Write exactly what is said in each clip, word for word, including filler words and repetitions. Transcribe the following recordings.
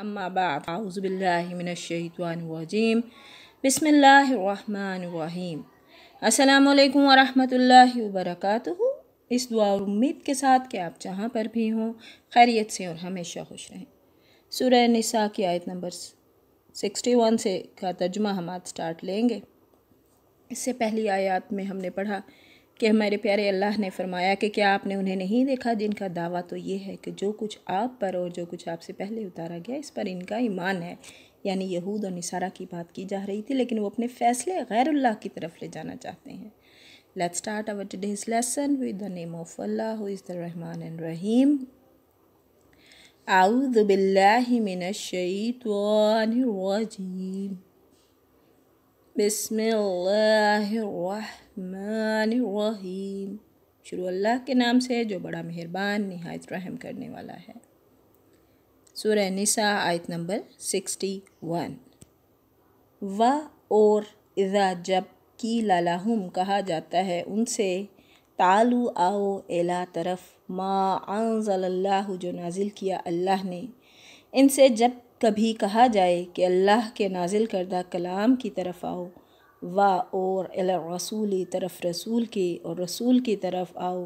अम्मा बाद औज़ु बिल्लाहि मिनश शैतानिर रजीम बिस्मिल्लाहिर रहमानिर रहीम। अस्सलामु अलैकुम वरहमतुल्लाहि वबरकातुहू। इस दुआ और उम्मीद के साथ कि आप जहाँ पर भी हों खैरियत से और हमेशा खुश रहें। सूरह निसा की आयत नंबर इकसठ से का तर्जुमा हम आज स्टार्ट लेंगे। इससे पहली आयत में हमने पढ़ा कि हमारे प्यारे अल्लाह ने फरमाया कि क्या आपने उन्हें नहीं देखा जिनका दावा तो ये है कि जो कुछ आप पर और जो कुछ आपसे पहले उतारा गया इस पर इनका ईमान है। यानी यहूद और निसारा की बात की जा रही थी, लेकिन वो अपने फ़ैसले गैरुल्लाह की तरफ ले जाना चाहते हैं। Let's start our today's lesson with the name of Allah who is the रहमान एंड रहीम। आऊज़ु बिल्लाहि मिनश शैतानिर रजीम। बिस्मिल्लाहिर्रहमानिर्रहीम। शुरू अल्लाह के नाम से जो बड़ा मेहरबान निहायत रहम करने वाला है। सूरह निसा आयत नंबर इकसठ। वा और इज़ा जब की लालाहुम कहा जाता है उनसे, तालू आओ एला तरफ मा अंज़लल्लाहु जो नाजिल किया अल्लाह ने। इनसे जब कभी कहा जाए कि अल्लाह के नाजिल करदा कलाम की तरफ आओ, वा और अल रसूली तरफ रसूल के और रसूल की तरफ आओ,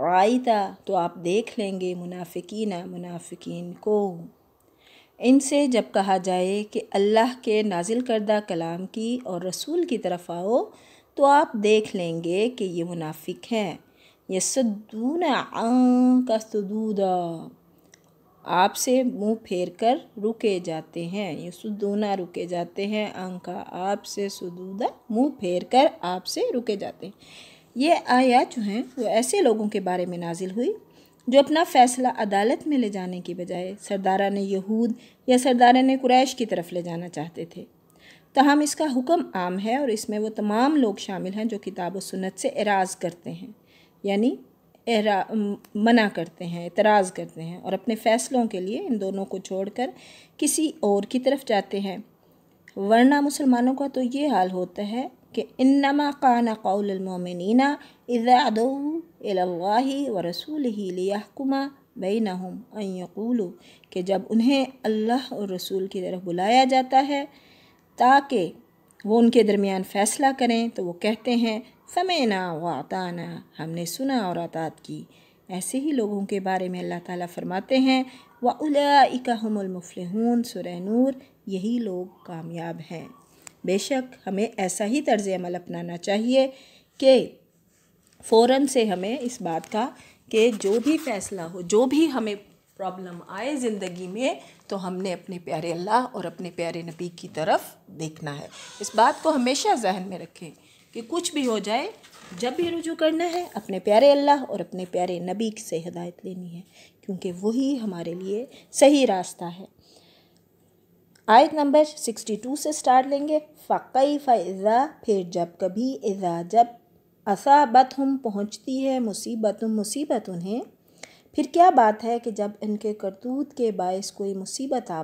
रायता तो आप देख लेंगे मुनाफिकीन मुनाफिकीन को। इनसे जब कहा जाए कि अल्लाह के नाजिल करदा कलाम की और रसूल की तरफ आओ तो आप देख लेंगे कि ये मुनाफिक हैं। यसद्दूना का सदूदा आपसे मुंह फेरकर रुके जाते हैं। ये सुदूना रुके जाते हैं, अंका आपसे, सुदूदा मुंह फेरकर आपसे रुके जाते हैं। ये आयत जो हैं वो ऐसे लोगों के बारे में नाजिल हुई जो अपना फ़ैसला अदालत में ले जाने की बजाय सरदारा ने यहूद या सरदारा ने कुरैश की तरफ ले जाना चाहते थे। तहम इसका हुक्म आम है और इसमें वो तमाम लोग शामिल हैं जो किताब व सुन्नत से एराज़ करते हैं, यानी एरा मना करते हैं, इतराज़ करते हैं और अपने फ़ैसलों के लिए इन दोनों को छोड़कर किसी और की तरफ जाते हैं। वरना मुसलमानों का तो ये हाल होता है कि इन्नमा काना क़ौलुल मोमिनीना इज़ा अदौ इलल्लाहि व रसूलिहि लियहकुमा बैनहुम अन यक़ूलू, कि जब उन्हें अल्लाह और रसूल की तरफ बुलाया जाता है ताकि वो उनके दरमियान फ़ैसला करें, तो वो कहते हैं समेना व अताना, हमने सुना और अतात की। ऐसे ही लोगों के बारे में अल्लाह ताला फरमाते हैं व उलाइका हुमुल मुफ़्लिहून, सूरह नूर, यही लोग कामयाब हैं। बेशक हमें ऐसा ही तर्ज़ अमल अपनाना चाहिए कि फ़ौरन से हमें इस बात का कि जो भी फ़ैसला हो, जो भी हमें प्रॉब्लम आए ज़िंदगी में, तो हमने अपने प्यारे अल्लाह और अपने प्यारे नबी की तरफ देखना है। इस बात को हमेशा जहन में रखें कि कुछ भी हो जाए, जब भी रुजू करना है अपने प्यारे अल्लाह और अपने प्यारे नबी से हिदायत लेनी है, क्योंकि वही हमारे लिए सही रास्ता है। आयत नंबर बासठ से स्टार्ट लेंगे। फ़कैफ़ इज़ा, फिर जब कभी, इज़ा जब, असाबतहुम पहुँचती है मुसीबत मुसीबत उन्हें, फिर क्या बात है कि जब इनके करतूत के बायस कोई मुसीबत आ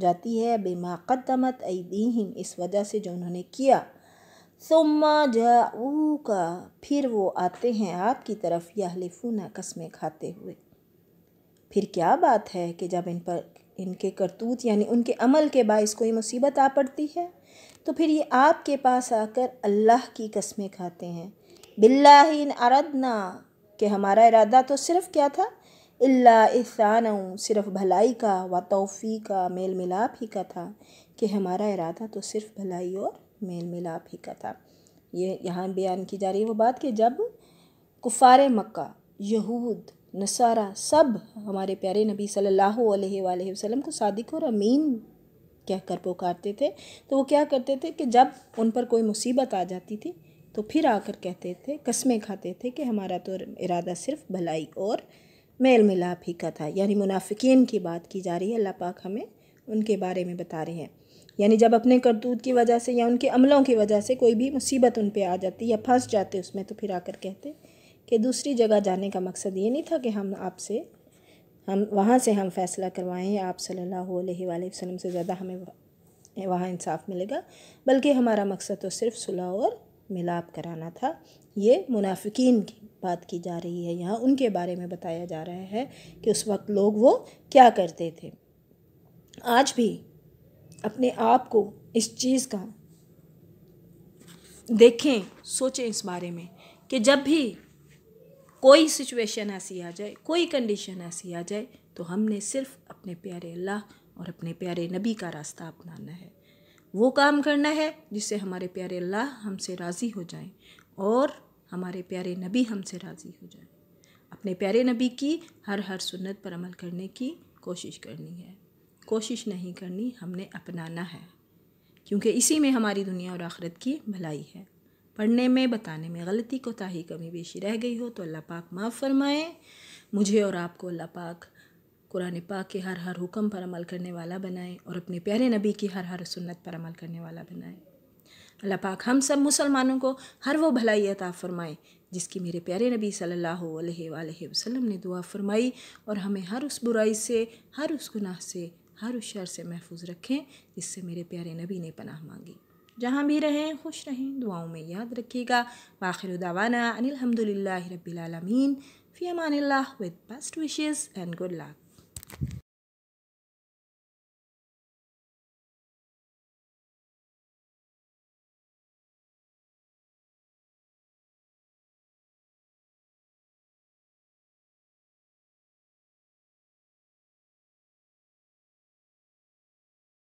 जाती है, बिमा क़द्दमत ऐदीहिम, इस वजह से जो उन्होंने किया, सुम्मा जाऊका, फिर वो आते हैं आपकी तरफ, यहलिफूना कसमें खाते हुए, फिर क्या बात है कि जब इन पर इनके करतूत यानी उनके अमल के बायस कोई मुसीबत आ पड़ती है, तो फिर ये आपके पास आकर अल्लाह की कसमें खाते हैं। बिल्लाहि इन अरदना, कि हमारा इरादा तो सिर्फ क्या था, इल्ला इहसान, सिर्फ भलाई का व तौफ़ी का, मेल मिलाप ही का था, कि हमारा इरादा तो सिर्फ भलाई और मेल मिलाप ही का था। ये यहाँ बयान की जा रही है वो बात कि जब कुफ़ारे मक्का, यहूद, नसारा सब हमारे प्यारे नबी सल्लल्लाहु अलैहि वसल्लम को सादिक और अमीन कहकर पुकारते थे, तो वो क्या करते थे कि जब उन पर कोई मुसीबत आ जाती थी तो फिर आकर कहते थे, कसमें खाते थे कि हमारा तो इरादा सिर्फ भलाई और मेल मिलाप ही का था। यानी मुनाफिकीन की बात की जा रही है, अल्लाह पाक हमें उनके बारे में बता रहे हैं। यानी जब अपने करतूत की वजह से या उनके अमलों की वजह से कोई भी मुसीबत उन पे आ जाती या फंस जाते उसमें, तो फिर आकर कहते कि दूसरी जगह जाने का मकसद ये नहीं था कि हम आपसे हम वहाँ से हम फ़ैसला करवाएं, आप सल्लल्लाहु अलैहि वसल्लम से ज़्यादा हमें वहाँ इंसाफ मिलेगा, बल्कि हमारा मकसद तो सिर्फ सुलह और मिलाप कराना था। ये मुनाफिकीन की बात की जा रही है, यहाँ उनके बारे में बताया जा रहा है कि उस वक्त लोग वो क्या करते थे। आज भी अपने आप को इस चीज़ का देखें, सोचें इस बारे में कि जब भी कोई सिचुएशन ऐसी आ जाए, कोई कंडीशन ऐसी आ जाए, तो हमने सिर्फ अपने प्यारे अल्लाह और अपने प्यारे नबी का रास्ता अपनाना है, वो काम करना है जिससे हमारे प्यारे अल्लाह हमसे राज़ी हो जाएं और हमारे प्यारे नबी हमसे राज़ी हो जाएं। अपने प्यारे नबी की हर हर सुन्नत पर अमल करने की कोशिश करनी है, कोशिश नहीं करनी, हमने अपनाना है, क्योंकि इसी में हमारी दुनिया और आखिरत की भलाई है। पढ़ने में, बताने में गलती कोताही कमी बेशी रह गई हो तो अल्लाह पाक माफ़ फरमाए। मुझे और आपको अल्लाह पाक कुरान पाक के हर हर हुक्म पर अमल करने वाला बनाए और अपने प्यारे नबी की हर हर सुन्नत पर अमल करने वाला बनाए। अल्लाह पाक हम सब मुसलमानों को हर वो भलाई अता फ़रमाए जिसकी मेरे प्यारे नबी सल्लल्लाहु अलैहि वसल्लम ने दुआ फ़रमाई, और हमें हर उस बुराई से, हर उस गुनाह से, हर उस शर से महफूज रखें जिससे मेरे प्यारे नबी ने पनाह मांगी। जहाँ भी रहें खुश रहें, दुआओं में याद रखिएगा। आखिर दावाना अनिल्हम्दुलिल्लाहि रब्बिल आलमीन, फी अमानिल्लाह, with best wishes and good luck.